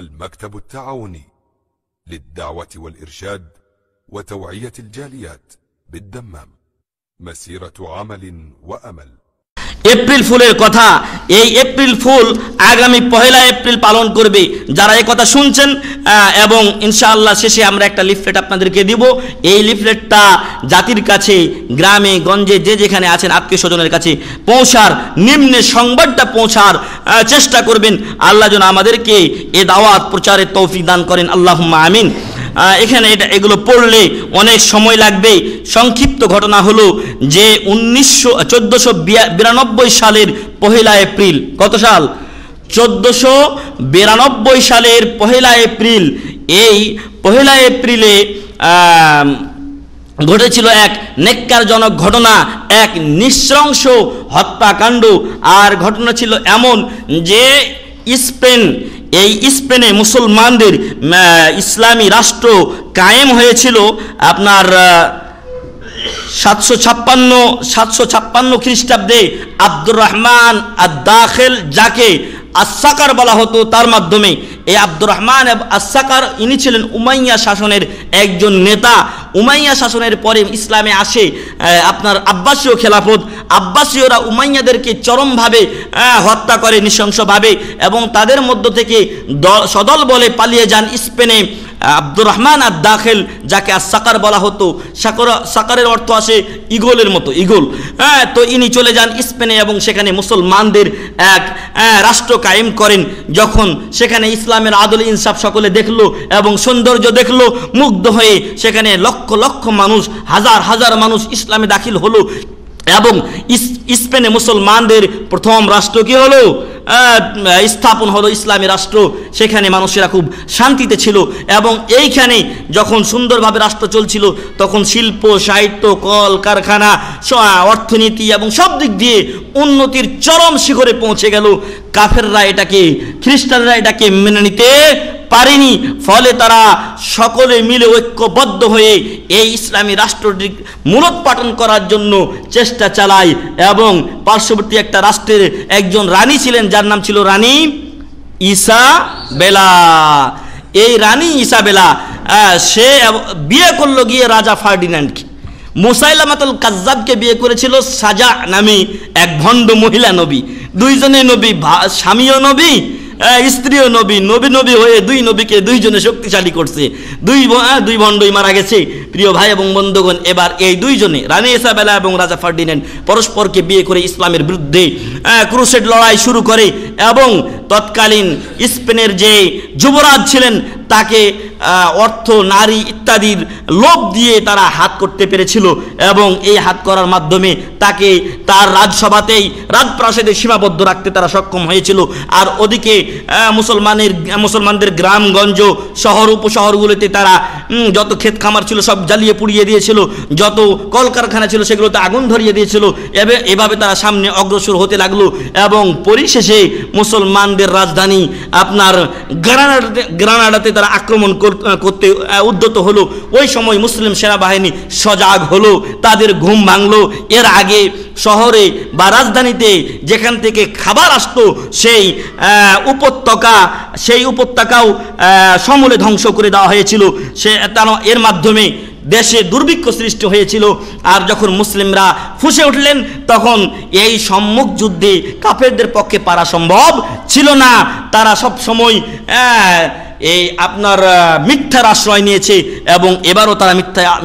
المكتب التعاوني للدعوة والإرشاد وتوعية الجاليات بالدمام مسيرة عمل وأمل. April ফুলের কথা, এই এপ্রিল ফুল আগামী 1 এপ্রিল পালন করবে। যারা এই কথা শুনছেন এবং ইনশাআল্লাহ শেষে আমরা একটা লিফলেট আপনাদেরকে দিব। এই লিফলেটটা জাতির কাছে, গ্রামে গঞ্জে যে যেখানে আছেন আত্মীয় স্বজনের কাছে পৌঁছার, নিম্নে সংবাদটা পৌঁছার চেষ্টা করবেন। আল্লাহ যেন আমাদেরকে এ দাওয়াত প্রচারের তৌফিক দান করেন, আল্লাহুম্মা আমিন। এখানে এগুলো পড়লে অনেক সময় লাগবে। সংক্ষিপ্ত ঘটনা হলো যে 1492 সালের 1 এপ্রিল, কত সাল? 1492 সালের 1 এপ্রিল, এই 1 এপ্রিলে ঘটেছিল এক নেক্কারজনক ঘটনা, এক নৃশংস হত্যাকাণ্ড। আর ঘটনা ছিল এমন যে স্পেন, এই স্পেনে মুসলমানদের ইসলামী রাষ্ট্র কায়েম হয়েছিল আপনার 756 খ্রিস্টাব্দে। আব্দুর রহমান আদ-দাখিল, যাকে আসসাকার বলা হতো, তার মাধ্যমে এই আব্দুর রহমান আসসাকার ইনি ছিলেন উমাইয়া শাসনের একজন নেতা। উমাইয়া শাসনের পরে ইসলামে আসে আপনার আব্বাসীয় খেলাফত। আব্বাসীয়রা উমাইয়াদেরকে চরমভাবে হত্যা করে নৃশংসভাবে, এবং তাদের মধ্য থেকে সদল বলে পালিয়ে যান স্পেনে আব্দুর রহমান আদ-দাখিল, যাকে আসসাকার বলা হতো। সাকারের অর্থ আসে ইগলের মতো, ইগল। তো ইনি চলে যান স্পেনে এবং সেখানে মুসলমানদের এক রাষ্ট্র কায়েম করেন। যখন সেখানে ইসলামের আদল ইনসাফ সকলে দেখলো এবং সৌন্দর্য দেখলো, মুগ্ধ হয়ে সেখানে লক্ষ লক্ষ মানুষ, হাজার হাজার মানুষ ইসলামে দাখিল হলো এবং স্পেনে মুসলমানদের প্রথম রাষ্ট্র কি হলো, স্থাপন হলো ইসলামী রাষ্ট্র। সেখানে মানুষেরা খুব শান্তিতে ছিল। এবং এইখানে যখন সুন্দরভাবে রাষ্ট্র চলছিল, তখন শিল্প, সাহিত্য, কল কারখানা, অর্থনীতি এবং সব দিক দিয়ে উন্নতির চরম শিখরে পৌঁছে গেল। কাফেররা এটাকে, খ্রিস্টানরা এটাকে মেনে নিতে পারেনি। ফলে তারা সকলে মিলে ঐক্যবদ্ধ হয়ে এই ইসলামী রাষ্ট্রটি মূলোৎপাটন করার জন্য চেষ্টা চালায়। এবং পার্শ্ববর্তী একটা রাষ্ট্রের একজন রানী ছিলেন, যার নাম ছিল রানী ইসাবেলা। এই রানী ইসাবেলা সে বিয়ে করলো গিয়ে রাজা ফার্ডিনান্ডকে। মুসাইলামাতুল কাজ্জাবকে বিয়ে করেছিল সাজা নামে এক ভণ্ড মহিলা নবী। দুইজনে নবী, স্বামীও নবী, স্ত্রীও নবী। নবী নবী হয়ে দুই নবীকে দুইজনে শক্তিশালী করছে। দুই ভণ্ডই মারা গেছে। প্রিয় ভাই এবং বন্ধুগণ, এবার এই দুইজনে, রানী ইসাবেলা এবং রাজা ফার্ডিনান্ড, পরস্পরকে বিয়ে করে ইসলামের বিরুদ্ধে ক্রুসেড লড়াই শুরু করে। এবং তৎকালীন স্পেনের যে যুবরাজ ছিলেন, তাকে অর্থ, নারী ইত্যাদির লোভ দিয়ে তারা হাত করতে পেরেছিল। এবং এই হাত করার মাধ্যমে তাকে তার রাজসভাতেই, রাজপ্রাসাদে সীমাবদ্ধ রাখতে তারা সক্ষম হয়েছিল। আর ওদিকে মুসলমানদের গ্রামগঞ্জ, শহর, উপশহরগুলোতে তারা যত ক্ষেত খামার ছিল সব জ্বালিয়ে পুড়িয়ে দিয়েছিল। যত কলকারখানা ছিল সেগুলোতে আগুন ধরিয়ে দিয়েছিল। এভাবে তারা সামনে অগ্রসর হতে লাগলো। এবং পরিশেষে মুসলমানদের রাজধানী আপনার গ্রানাডাতে তারা আক্রমণ করতে উদ্যত হলো। ওই সময় মুসলিম সেনাবাহিনী সজাগ হলো, তাদের ঘুম ভাঙলো। এর আগে শহরে বা রাজধানীতে যেখান থেকে খাবার আসতো সেই উপত্যকাও সমূলে ধ্বংস করে দেওয়া হয়েছিল। এর মাধ্যমে দেশে দুর্ভিক্ষ সৃষ্টি হয়েছিল। আর যখন মুসলিমরা ফুঁসে উঠলেন, তখন এই সম্মুখ যুদ্ধে কাফেরদের পক্ষে পারা সম্ভব ছিল না। তারা সব সময় এই আপনার মিথ্যার আশ্রয় নিয়েছে। এবং এবারও তারা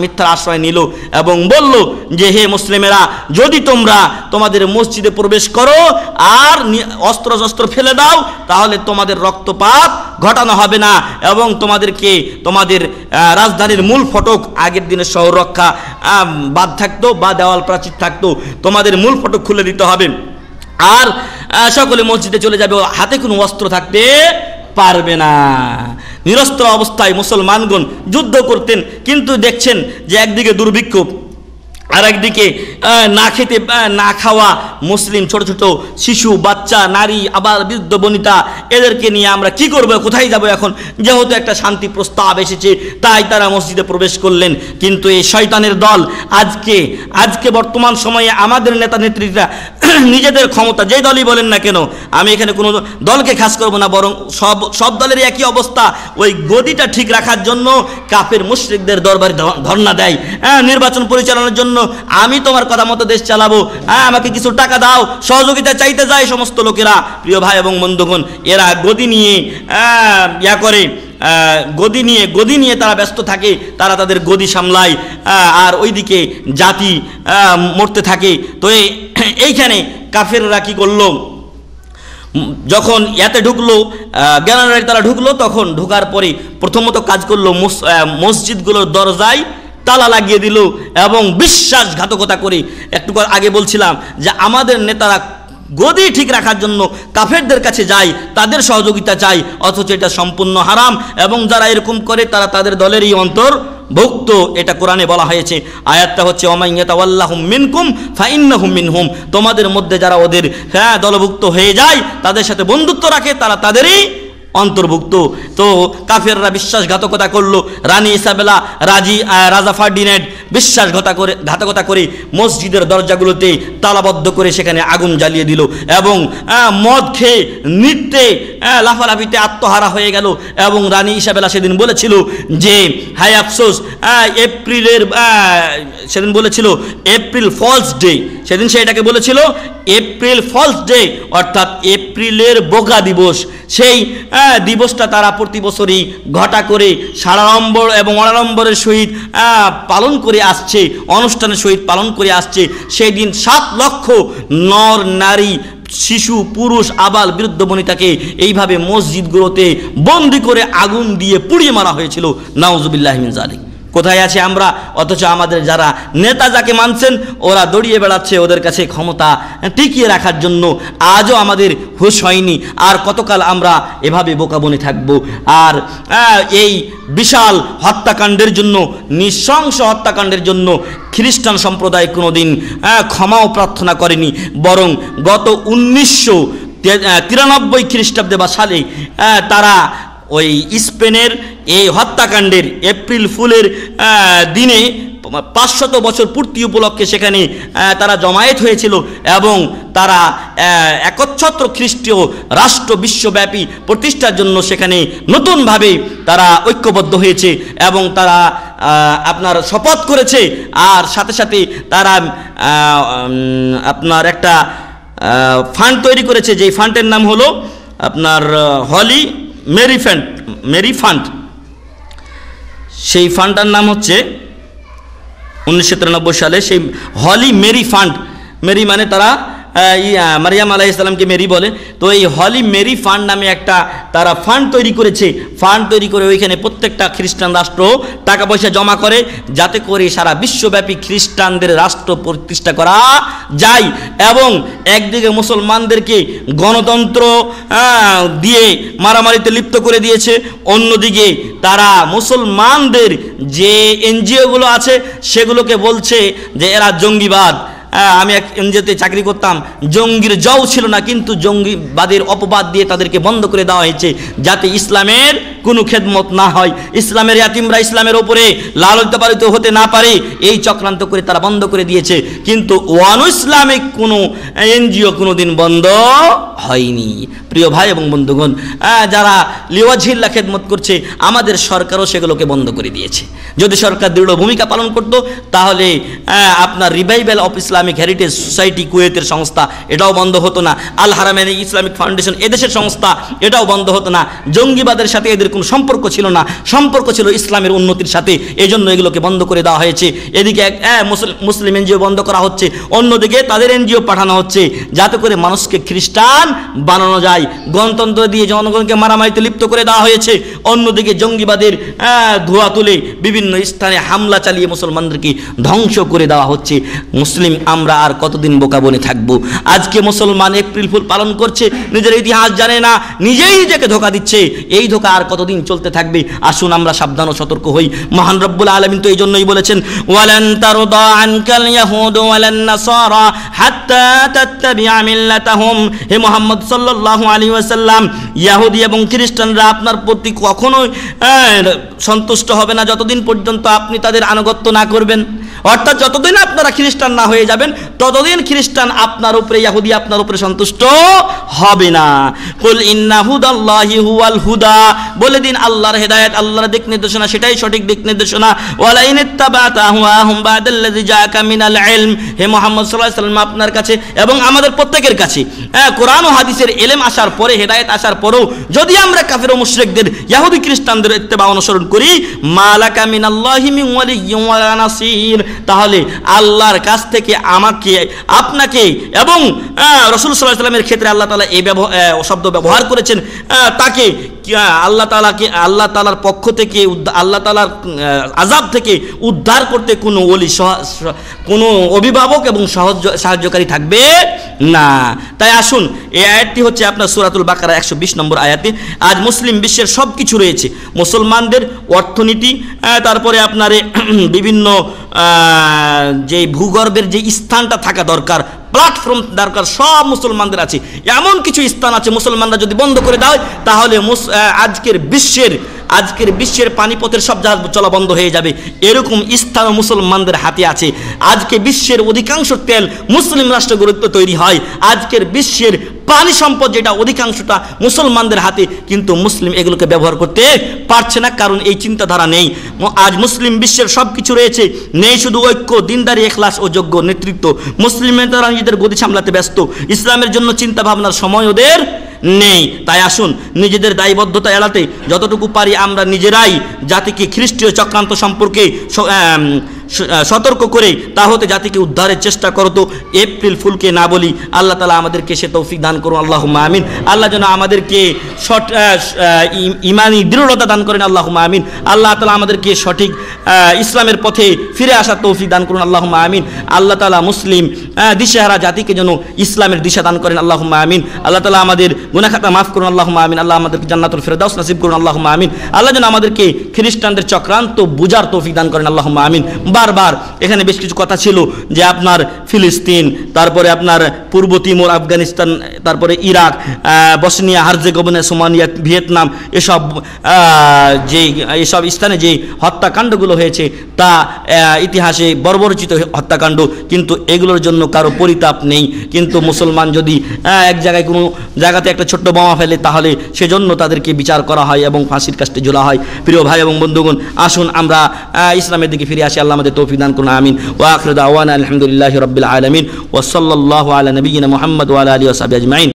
মিথ্যার আশ্রয় নিল এবং বলল যে, হে মুসলিমেরা, যদি তোমরা তোমাদের মসজিদে প্রবেশ করো আর অস্ত্রশস্ত্র ফেলে দাও, তাহলে তোমাদের রক্তপাত ঘটানো হবে না এবং তোমাদেরকে তোমাদের রাজধানীর মূল ফটক, আগের দিনের শহর রক্ষা বাদ থাকতো বা দেওয়াল প্রাচীর থাকতো, তোমাদের মূল ফটক খুলে দিতে হবে। আর সকলে মসজিদে চলে যাবে, হাতে কোনো অস্ত্র থাকতে পারবে না। নিরস্ত্র অবস্থায় মুসলমানগণ যুদ্ধ করতেন। কিন্তু দেখছেন যে একদিকে দুর্ভিক্ষ, ना खेते ना खावा मुस्लिम छोटो छोटो शिशु बच्चा नारी आबाल वृद्ध बनिता एदेरके निये आमरा कि करब कोथाय जाब एखन जेहेतु एकटा शांति प्रस्ताव एसेछे ताई तारा मस्जिदे प्रवेश करलेन किन्तु एई शयतानेर दल आजके बर्तमान समये आमादेर नेता नेत्रीरा निजेदेर क्षमता जे दलई बोलेन ना केन आमि एखाने कोनो दलके खास करब ना बरं सब दलेर एकई अवस्था ओई गदिटा ठीक राखार जन्य काफेर मुशरिकदेर दरबारे धर्ना देय निर्वाचन परिचालनार जन्य आमी तोमार कथा मतो देश चालाबो आमाके किछु टाका दाओ सहयोगिता चाइते जाय समस्त लोकेरा प्रिय भाई एबं बंधुगण एरा गदि निये या करे गदि निये तारा व्यस्त थाके तारा तादेर गदि सामलाय आर ओइदिके जाति मरते थाके तो एइखाने काफिररा कि करलो যখন ইয়াতে ঢুকলো গ্যালারিতে তারা ঢুকলো তখন ঢোকার পরে প্রথমত কাজ করলো মসজিদগুলোর দরজায় ताला लागिए दिल एवं विश्वासघातकता करे एकटू आगे बोलছিলাম যে আমাদের নেতারা गदी ठीक রাখার জন্য কাফেরদের কাছে যায় তাদের সহযোগিতা চাই অথচ এটা সম্পূর্ণ হারাম এবং যারা এরকম করে তারা তাদের দলেরই অন্তর্ভুক্ত এটা কোরআনে বলা হয়েছে আয়াতটা হচ্ছে ওমাইয়াতাওয়াল্লাহু মিনকুম ফাইন্নাহুম মিনহুম তোমাদের মধ্যে যারা ওদের দলভুক্ত হয়ে যায় তাদের সাথে বন্ধুত্ব রাখে তারা তাদেরই अंतर्भुक्त। तो काफिररा विश्वासघातकता करलो रानी इसाबेला राजा फार्डिनेंड विश्वासघातकता करे मस्जिदेर दरजागुलोते तालाबद्ध करे सेखाने आगुन जालिए दिल एवं मद खेये नृत्ये लाफालाफिते आत्महारा हये गेल एवं रानी इसाबेला सेदिन बोलेछिलो जे हाय अफसोस एप्रिलेर सेदिन बोलेछिलो एप्रिल फल्स डे सेदिन से एटाके बोलेछिलो एप्रिल फल्स डे अर्थात एप्रिलेर बोगा दिवस सेई दिवसटा तारा प्रति बछरई घटा करे साड़ाड़म्बर एवं अनाड़म्बरेर सहित पालन करे आसछे अनुष्ठानेर सहित पालन करे आसछे सेई दिन 7 लक्ष नर नारी शिशु पुरुष आबाल वृद्ध बनिताके एइभावे मस्जिदगुलोते बंदी करे आगुन दिये पुड़िये मारा हयेछिलो नाउजुबिल्लाहि मिन जालिक। কোথায় আছে আমরা অথচ আমাদের যারা নেতা যাকে মানছেন ওরা দড়িয়ে বেড়াচ্ছে ওদের কাছে ক্ষমতা টিকিয়ে রাখার জন্য আজও আমাদের হুঁশ হয়নি আর কতকাল আমরা এভাবে বোকা বনে থাকব। আর এই বিশাল হত্যাকাণ্ডের জন্য নৃশংস হত্যাকাণ্ডের জন্য খ্রিস্টান সম্প্রদায় কোনোদিন ক্ষমাও প্রার্থনা করেনি বরং গত 1993 খ্রিস্টাব্দে বা সালে তারা ওই স্পেনের এই হত্যাকাণ্ডের এপ্রিল ফুলের দিনে 500 বছর পূর্তি উপলক্ষে সেখানে তারা জমায়েত হয়েছিল এবং তারা একচ্ছত্র খ্রিস্টীয় রাষ্ট্র বিশ্বব্যাপী প্রতিষ্ঠার জন্য সেখানে নতুনভাবে তারা ঐক্যবদ্ধ হয়েছে এবং তারা আপনার শপথ করেছে আর সাথে সাথে তারা আপনার একটা ফান্ড তৈরি করেছে যেই ফান্ডের নাম হলো আপনার হলি মেরি ফান্ড সেই ফান্ডটার নাম হচ্ছে 1993 সালে সেই হলি মেরি ফান্ড মেরি মানে তারা মারিয়াম আলাইহিসসালামকে মেরি বলে তো এই হলি মেরি ফান্ড নামে একটা তারা ফান্ড তৈরি করেছে ফান্ড তৈরি করে ওইখানে প্রত্যেকটা খ্রিস্টান রাষ্ট্র টাকা পয়সা জমা করে যাতে করে সারা বিশ্বব্যাপী খ্রিস্টানদের রাষ্ট্র প্রতিষ্ঠা করা যায় এবং একদিকে মুসলমানদেরকে গণতন্ত্র দিয়ে মারামারিতে লিপ্ত করে দিয়েছে অন্যদিকে তারা মুসলমানদের যে এনজিওগুলো আছে সেগুলোকে বলছে যে এরা জঙ্গিবাদ আমি এক এনজিওতে চাকরি করতাম জঙ্গির জও ছিল না কিন্তু জঙ্গিবাদের অপবাদ দিয়ে তাদেরকে বন্ধ করে দেওয়া হয়েছে যাতে ইসলামের কোনো খেদমত না হয় ইসলামের ইয়াতিমরা ইসলামের উপরে লালিত পালিত হতে না পারে এই চক্রান্ত করে তারা বন্ধ করে দিয়েছে কিন্তু ওয়ান ইসলামিক কোনো এনজিও কোনো দিন বন্ধ হয়নি। প্রিয় ভাই এবং বন্ধুগণ যারা লিওয়াজিল্লা খেদমত করছে আমাদের সরকারও সেগুলোকে বন্ধ করে দিয়েছে যদি সরকার দৃঢ় ভূমিকা পালন করত তাহলে আপনার revival of Islamic heritage society কুয়েতের সংস্থা এটাও বন্ধ হতো না আল হারামাইন ইসলামিক ফাউন্ডেশন এদেশের সংস্থা এটাও বন্ধ হতো না জঙ্গিবাদের সাথে এদের কোনো সম্পর্ক ছিল না সম্পর্ক ছিল ইসলামের উন্নতির সাথে এজন্য এগুলোকে বন্ধ করে দেওয়া হয়েছে। এদিকে মুসলিম এনজিও বন্ধ করা হচ্ছে অন্যদিকে তাদের এনজিও পাঠানো হচ্ছে যাতে করে মানুষকে খ্রিস্টান বানানো যায় গণতন্ত্র দিয়ে জনগণকে মারামারিতে লিপ্ত করে দেওয়া হয়েছে অন্যদিকে জঙ্গিবাদের ধোয়া তুলে বিভিন্ন স্থানে হামলা চালিয়ে মুসলমানদেরকে ধ্বংস করে দেওয়া হচ্ছে। মুসলিম আমরা আর কতদিন বোকা বনে থাকবো। আজকে মুসলমান এপ্রিল ফুল পালন করছে নিজের ইতিহাস জানে না নিজেই নিজেকে ধোকা দিচ্ছে এই ধোকা আর কতদিন চলতে থাকবে। আসুন আমরা সাবধান ও সতর্ক হই। মহান রব্বুল আলামিন তো এইজন্যই বলেছেন ওয়ালান তারদা আনকাল ইয়াহুদু ওয়ালান নাসারা হাত্তা তাত্তাবিআ মিল্লাতাহুম। হে মুহাম্মদ সাল্লাল্লাহু আলাইহি ওয়াসাল্লাম, ইহুদি এবং খ্রিস্টানরা আপনার প্রতি কখনোই সন্তুষ্ট হবে না যতদিন পর্যন্ত আপনি তাদের আনুগত্য না করবেন। অর্থাৎ যতদিন আপনারা খ্রিস্টান না হয়ে যাবেন ততদিন খ্রিস্টান আপনার উপরে, ইহুদি আপনার উপরে সন্তুষ্ট হবে না। কুল ইন্না হুদাল্লাহি হুয়াল হুদা, বলে দিন আল্লাহর হেদায়েত, আল্লাহর দিক নির্দেশনা সেটাই সঠিক দিক নির্দেশনা। ওয়ালা ইন ইত্তাবাতা হুয়াহুম বাদাল্লাযী জাআকা মিনাল ইলম। হে মুহাম্মদ সাল্লাল্লাহু আলাইহি ওয়াসাল্লাম, আপনার কাছে এবং আমাদের প্রত্যেকের কাছে কোরআন ও হাদিসের ইলম আসার পরে, হেদায়েত আসার পরেও যদি আমরা কাফের ও মুশরিকদের, ইহুদি খ্রিস্টানদের ইত্তেবা অনুসরণ করি মালাকা মিনাল্লাহি মিন ওয়ালিয়্যিন ওয়ালা নাসীর, তাহলে আল্লাহর কাছ থেকে আমাকে, আপনাকে এবং রাসূল সাল্লাল্লাহু আলাইহি ওয়াসাল্লামের ক্ষেত্রে আল্লাহ তাআলা এই শব্দ ব্যবহার করেছেন, তাকে আল্লাহ তাআলার পক্ষ থেকে, আল্লাহ তাআলার আযাব থেকে উদ্ধার করতে কোনো ওলি, কোনো অভিভাবক এবং সাহায্যকারী থাকবে না। তাই আসুন, এই আয়াতটি হচ্ছে আপনার সূরাতুল বাকারা 120 নম্বর আয়াতে। আজ মুসলিম বিশ্বের সব কিছু রয়েছে, মুসলমানদের অর্থনীতি, তারপরে আপনার বিভিন্ন যে ভূগর্ভের যে স্থানটা থাকা দরকার, প্ল্যাটফর্ম দরকার, সব মুসলমানদের আছে। এমন কিছু স্থান আছে মুসলমানরা যদি বন্ধ করে দেয় তাহলে আজকের বিশ্বের পানিপথের সব জাহাজ চলা বন্ধ হয়ে যাবে। এরকম স্থান মুসলমানদের হাতে আছে। আজকে বিশ্বের অধিকাংশ তেল মুসলিম রাষ্ট্রগুলোতে তৈরি হয়। আজকের বিশ্বের পানি সম্পদ যেটা অধিকাংশটা মুসলমানদের হাতে, কিন্তু মুসলিম এগুলোকে ব্যবহার করতে পারছে না, কারণ এই চিন্তাধারা নেই। আজ মুসলিম বিশ্বের সব কিছু রয়েছে, নেই শুধু ঐক্য, দিনদারি, এখলাস ও যোগ্য নেতৃত্ব। মুসলিমরা নিজেদের গতি সামলাতে ব্যস্ত, ইসলামের জন্য চিন্তা ভাবনার সময় ওদের নেই। তাই আসুন, নিজেদের দায়বদ্ধতা এড়াতে যতটুকু পারি আমরা নিজেরাই জাতিকে খ্রিস্টীয় চক্রান্ত সম্পর্কে সতর্ক করে তা হতে জাতিকে উদ্ধারের চেষ্টা করতো। এপ্রিল ফুলকে না বলি, আল্লাহ তাআলা আমাদেরকে সে তৌফিক দান করুন। আল্লাহুম্মা আমিন। আল্লাহ যেন আমাদেরকে ইমানি দৃঢ়তা দান করেন। আল্লাহুম্মা আমিন। আল্লাহ তাআলা আমাদেরকে সঠিক ইসলামের পথে ফিরে আসার তৌফিক দান করুন। আল্লাহুম্মা আমিন। আল্লাহ তাআলা মুসলিম দিশেহারা জাতিকে যেন ইসলামের দিশা দান করেন। আল্লাহুম্মা আমিন। আল্লাহ তাআলা আমাদের গুনাহ খাতা মাফ করুন। আল্লাহুম্মা আমিন। আল্লাহ আমাদেরকে জান্নাতুল ফিরদাউস নসিব করুন। আল্লাহুম্মা আমিন। আল্লাহ যেন আমাদেরকে খ্রিস্টানদের চক্রান্ত বুঝার তৌফিক দান করেন। আল্লাহুম্মা আমিন। বারবার এখানে বেশ কিছু কথা ছিল যে আপনার ফিলিস্তিন, তারপরে আপনার পূর্ব তিমুর, আফগানিস্তান, তারপরে Iraq, Bosnia Herzegovina, Somalia, Vietnam, এসব স্থানে যে হত্যাকাণ্ডগুলো হয়েছে তা ইতিহাসে বর্বরচিত হত্যাকাণ্ড, কিন্তু এগুলোর জন্য কারো পরিতাপ নেই। কিন্তু মুসলমান যদি এক জায়গায় কোনো জায়গাতে একটা ছোট্ট বোমা ফেলে তাহলে সেজন্য তাদেরকে বিচার করা হয় এবং ফাঁসির কাস্টে ঝোলা হয়। প্রিয় ভাই এবং বন্ধুগণ, আসুন আমরা ইসলামের দিকে ফিরে আসি। আল্লাহ আমাদের তৌফিক দান করুন। আমিন। ওয়া আখিরু দাওয়ানা আলহামদুলিল্লাহি রাব্বিল আলামিন ওয়া সাল্লাল্লাহু আলা নবিয়িনা মুহাম্মদ ওয়া আলা আলিহি ওয়া সাহবিহি আজমাইন।